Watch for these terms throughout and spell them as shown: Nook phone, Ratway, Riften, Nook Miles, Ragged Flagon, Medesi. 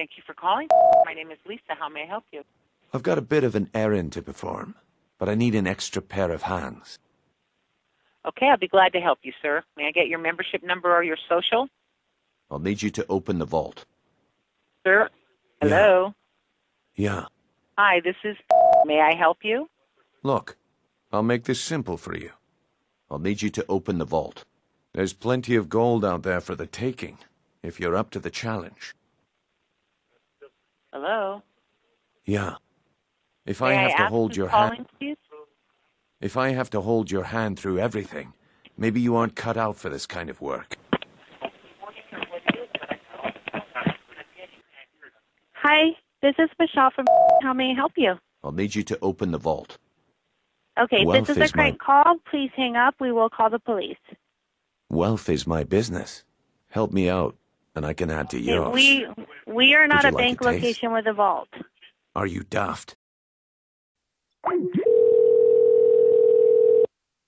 Thank you for calling. My name is Lisa. How may I help you? I've got a bit of an errand to perform, but I need an extra pair of hands. Okay, I'll be glad to help you, sir. May I get your membership number or your social? I'll need you to open the vault. Sir? Hello? Yeah. Hi, this is... May I help you? Look, I'll make this simple for you. I'll need you to open the vault. There's plenty of gold out there for the taking, if you're up to the challenge. Hello? Yeah. If I have to hold your hand... If I have to hold your hand through everything, maybe you aren't cut out for this kind of work. Hi, this is Michelle from... How may I help you? I'll need you to open the vault. Okay, if this is a great call, please hang up. We will call the police. Wealth is my business. Help me out, and I can add to yours. We are not a bank location with a vault. Are you daft?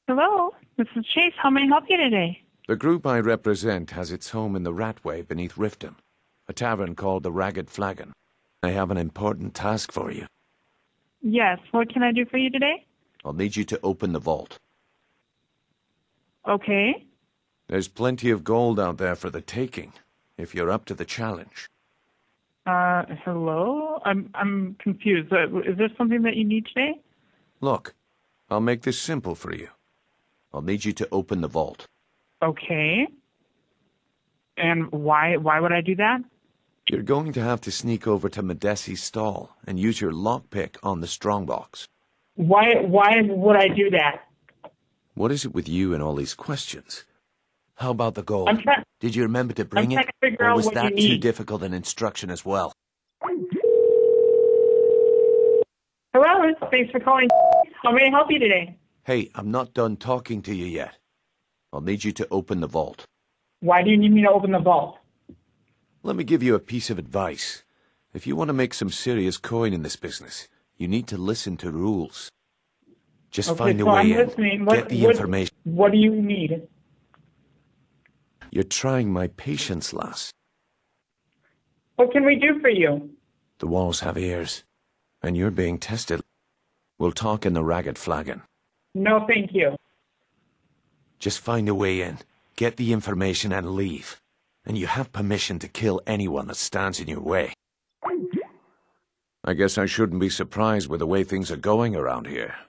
Hello, this is Chase. How may I help you today? The group I represent has its home in the Ratway beneath Riften, a tavern called the Ragged Flagon. I have an important task for you. Yes, what can I do for you today? I'll need you to open the vault. Okay. There's plenty of gold out there for the taking, if you're up to the challenge. Hello? I'm confused. Is there something that you need today? Look, I'll make this simple for you. I'll need you to open the vault. Okay. And why would I do that? You're going to have to sneak over to Medesi's stall and use your lockpick on the strongbox. Why would I do that? What is it with you and all these questions? How about the gold? Did you remember to bring it? Or was that too difficult an instruction as well? Hello, thanks for calling. How may I help you today? Hey, I'm not done talking to you yet. I'll need you to open the vault. Why do you need me to open the vault? Let me give you a piece of advice. If you want to make some serious coin in this business, you need to listen to rules. Just find a way in. Get the information. What do you need? You're trying my patience, lass. What can we do for you? The walls have ears, and you're being tested. We'll talk in the Ragged Flagon. No, thank you. Just find a way in. Get the information and leave. And you have permission to kill anyone that stands in your way. I guess I shouldn't be surprised with the way things are going around here.